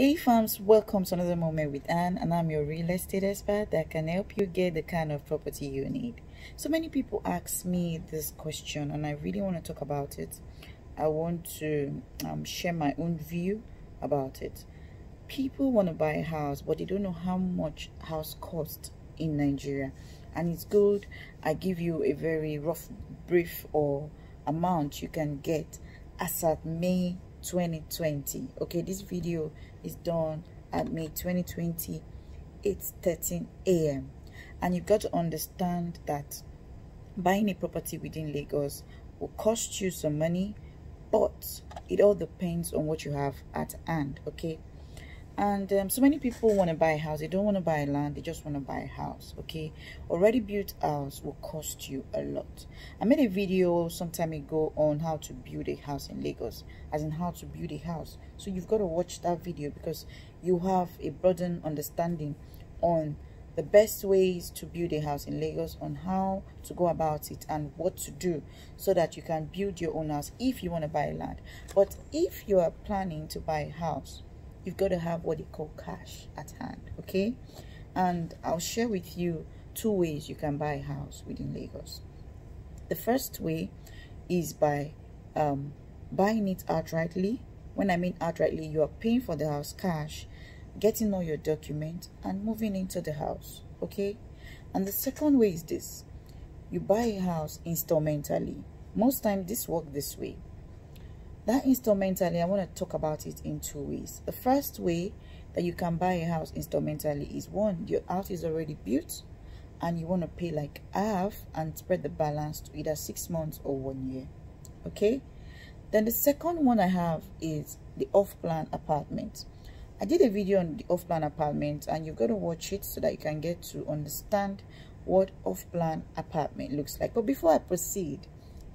Hey fams, welcome to another moment with Anne, and I'm your real estate expert that can help you get the kind of property you need. So many people ask me this question and I really want to talk about it. I want to share my own view about it. People want to buy a house but they don't know how much house costs in Nigeria, and it's good I give you a very rough brief or amount you can get as at May 2020. Okay, this video is done at May 2020, 8:13 a.m. and you've got to understand that buying a property within Lagos will cost you some money, but it all depends on what you have at hand. Okay, and so many people want to buy a house. They don't want to buy land, they just want to buy a house. Okay, already built house will cost you a lot. I made a video some time ago on how to build a house in Lagos, as in how to build a house. So you've got to watch that video because you have a broadened understanding on the best ways to build a house in Lagos, on how to go about it and what to do so that you can build your own house if you want to buy land. But if you are planning to buy a house, you've got to have what they call cash at hand. Okay, and I'll share with you two ways you can buy a house within Lagos. The first way is by buying it outrightly. When I mean outrightly, you are paying for the house cash, getting all your documents and moving into the house. Okay, and the second way is this: you buy a house installmentally. Most times this works this way. That installmentally, I want to talk about it in 2 ways. The first way that you can buy a house installmentally is, one, your house is already built and you want to pay like half and spread the balance to either 6 months or 1 year. Okay, then the second one I have is the off-plan apartment. I did a video on the off-plan apartment and you've got to watch it so that you can get to understand what off-plan apartment looks like. But before I proceed,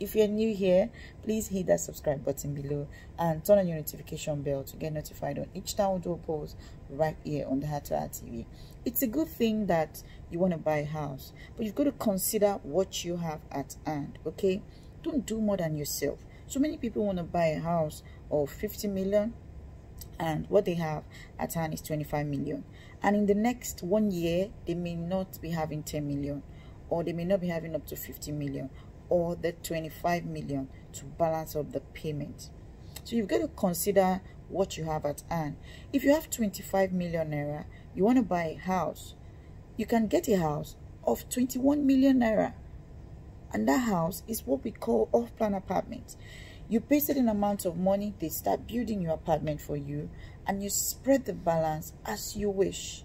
if you're new here, please hit that subscribe button below and turn on your notification bell to get notified on each time we do a post right here on the Heart to Heart TV. It's a good thing that you want to buy a house, but you've got to consider what you have at hand. Okay, don't do more than yourself. So many people want to buy a house of 50 million and what they have at hand is 25 million, and in the next 1 year they may not be having 10 million, or they may not be having up to 50 million or the 25 million to balance up the payment. So you've got to consider what you have at hand. If you have 25 million naira, you want to buy a house, you can get a house of 21 million naira, and that house is what we call off-plan apartments. You pay certain amount of money, they start building your apartment for you, and you spread the balance as you wish.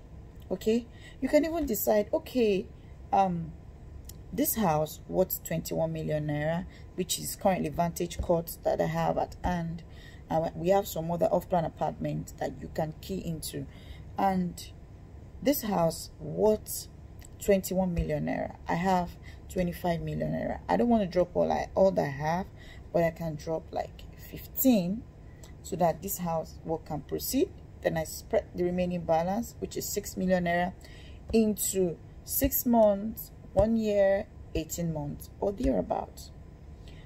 Okay, you can even decide, okay, this house worth 21 million naira, which is currently Vantage Court that I have at hand, and we have some other off-plan apartments that you can key into, and this house worth 21 million naira. I have 25 million naira. I don't want to drop all that I have, but I can drop like 15 so that this house work can proceed. Then I spread the remaining balance, which is 6 million naira, into 6 months, 1 year, 18 months or thereabouts.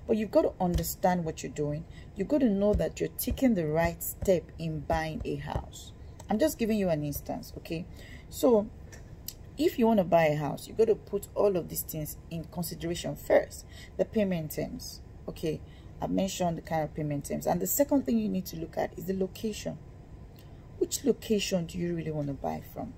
But you've got to understand what you're doing. You've got to know that you're taking the right step in buying a house. I'm just giving you an instance. Okay, so if you want to buy a house, you've got to put all of these things in consideration. First, the payment terms. Okay, I've mentioned the kind of payment terms, and the second thing you need to look at is the location. Which location do you really want to buy from?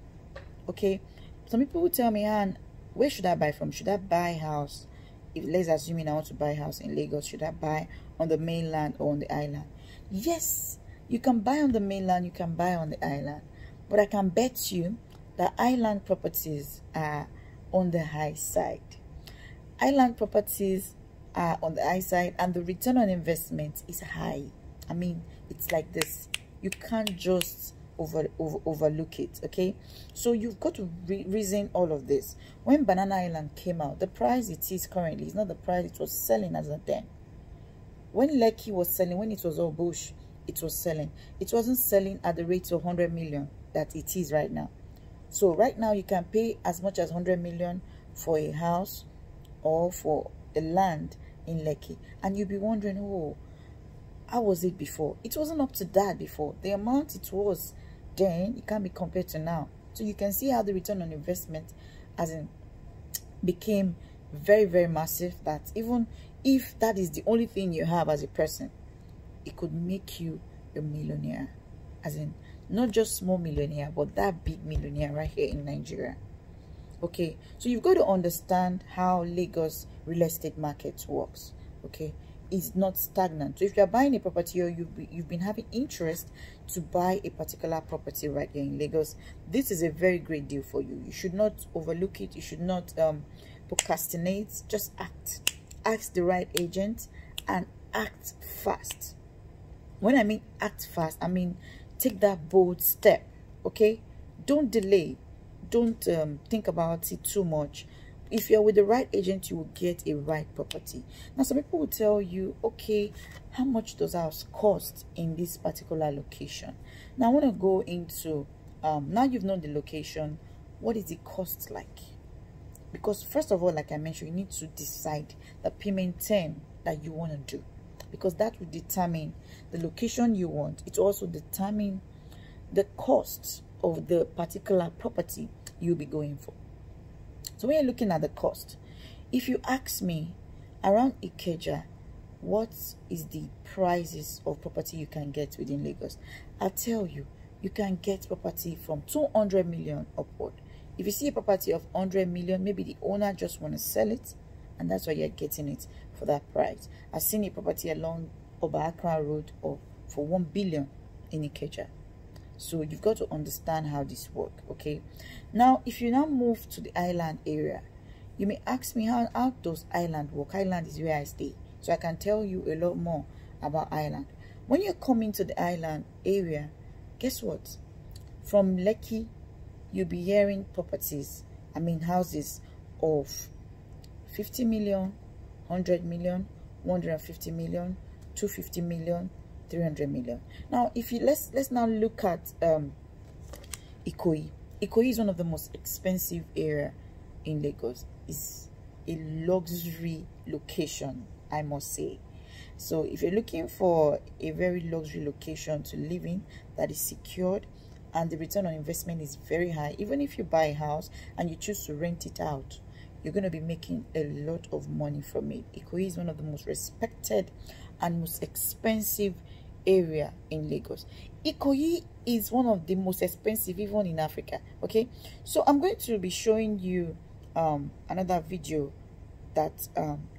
Okay, some people will tell me, Anne, where should I buy from? Should I buy a house? If, let's assuming I want to buy a house in Lagos, should I buy on the mainland or on the island? Yes, you can buy on the mainland, you can buy on the island, but I can bet you that island properties are on the high side. Island properties are on the high side, and the return on investment is high. I mean, it's like this. You can't just overlook it. Okay, so you've got to reason all of this. When Banana Island came out, the price it is currently is not the price it was selling as at then. When Lekki was selling, when it was all bush, it was selling. It wasn't selling at the rate of 100 million that it is right now. So right now you can pay as much as 100 million for a house or for the land in Lekki, and you'll be wondering, oh, how was it before? It wasn't up to that before. The amount it was then it can't be compared to now. So you can see how the return on investment as in became very, very massive, that even if that is the only thing you have as a person, it could make you a millionaire. As in, not just small millionaire, but that big millionaire right here in Nigeria. Okay, so you've got to understand how Lagos real estate market works. Okay, it's not stagnant. So if you're buying a property, or you've been having interest to buy a particular property right here in Lagos, this is a very great deal for you. You should not overlook it. You should not procrastinate. Just act. Ask the right agent and act fast. When I mean act fast, I mean take that bold step. Okay, don't delay. Don't think about it too much. If you're with the right agent, you will get a right property. Now, some people will tell you, okay, how much does house cost in this particular location? Now, I want to go into, now you've known the location, what is the cost like? Because first of all, like I mentioned, you need to decide the payment term that you want to do, because that will determine the location you want. It also determines the cost of the particular property you'll be going for. So when you're looking at the cost, if you ask me around Ikeja, what is the prices of property you can get within Lagos? I'll tell you, you can get property from 200 million upward. If you see a property of 100 million, maybe the owner just want to sell it, and that's why you're getting it for that price. I've seen a property along Obahakra Road for 1 billion in Ikeja. So you've got to understand how this works, okay? Now, if you now move to the island area, you may ask me, how does island work? Island is where I stay, so I can tell you a lot more about island. When you're coming to the island area, guess what? From Lekki, you'll be hearing properties, I mean houses of 50 million, 100 million, 150 million, 250 million, 300 million. Now, if you let's now look at Ikoyi. Ikoyi is one of the most expensive area in Lagos. It's a luxury location, I must say. So if you're looking for a very luxury location to live in that is secured and the return on investment is very high, even if you buy a house and you choose to rent it out, you're going to be making a lot of money from it. Ikoyi is one of the most respected and most expensive area in Lagos. Ikoyi is one of the most expensive even in Africa. Okay, so I'm going to be showing you another video that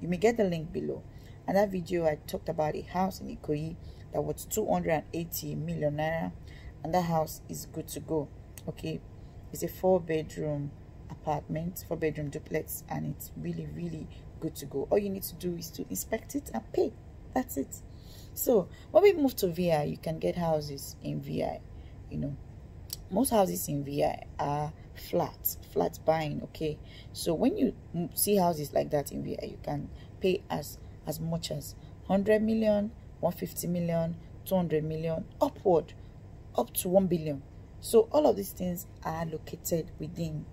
you may get the link below. And that video, I talked about a house in Ikoyi that was 280 million naira, and that house is good to go. Okay, it's a 4-bedroom apartment, 4-bedroom duplex, and it's really, really good to go. All you need to do is to inspect it and pay. That's it. So when we move to VI, you can get houses in VI. You know, most houses in VI are flat buying. Okay, so when you see houses like that in VI, you can pay as much as 100 million, 150 million, 200 million, upward, up to 1 billion. So all of these things are located within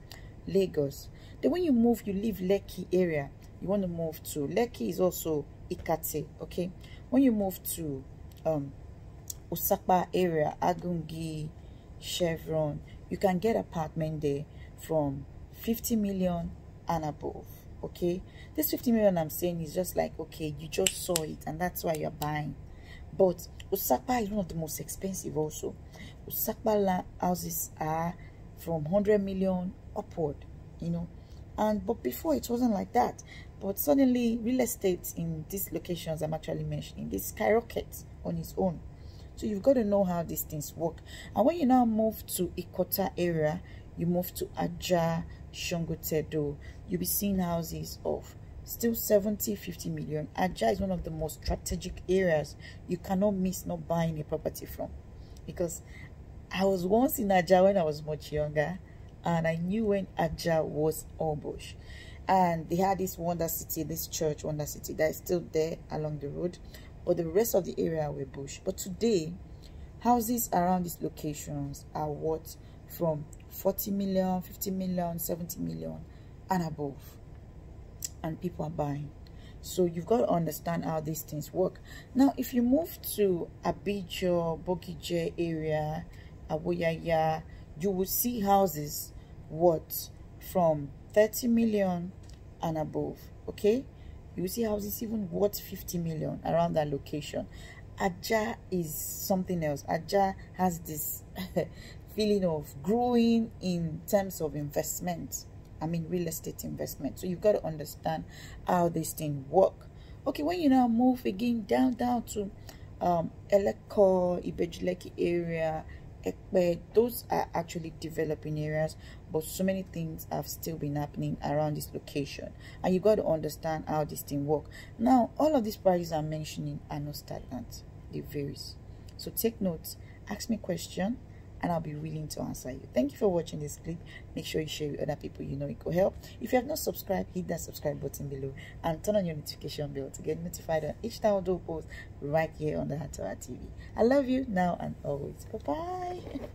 Lagos. Then when you move, you leave Lekki area. You want to move to Lekki is also Ikate. Okay, when you move to Usakba area, Agungi, Chevron, you can get apartment there from 50 million and above. Okay, this 50 million I'm saying is just like, okay, you just saw it and that's why you're buying. But Usakba is one of the most expensive also. Usakba houses are from 100 million upward, you know. And but before it wasn't like that, but suddenly real estate in these locations I'm actually mentioning, they skyrocket on its own. So you've got to know how these things work. And when you now move to Ikota area, you move to Ajah, Shangotedo, you'll be seeing houses of still 50 million. Ajah is one of the most strategic areas you cannot miss not buying a property from, because I was once in Ajah when I was much younger. And I knew when Ajah was all bush. And they had this Wonder City, this church Wonder City, that is still there along the road. But the rest of the area were bush. But today, houses around these locations are worth from 40 million, 50 million, 70 million and above. And people are buying. So you've got to understand how these things work. Now, if you move to Abijo, Bogije area, Aboyaya, you will see houses what from 30 million and above. Okay, you will see houses even worth 50 million around that location. Ajah is something else. Ajah has this feeling of growing in terms of investment. I mean, real estate investment. So you've got to understand how this thing work. Okay, when you now move again down to Eleko, Ibejileki area, those are actually developing areas, but so many things have still been happening around this location, and you got to understand how this thing works. Now, all of these prices I'm mentioning are not stagnant; they varies. So take notes, ask me question, and I'll be willing to answer you. Thank you for watching this clip. Make sure you share with other people you know it could help. If you have not subscribed, hit that subscribe button below and turn on your notification bell to get notified on each time we post right here on the Heart to Heart TV. I love you now and always. Bye-bye.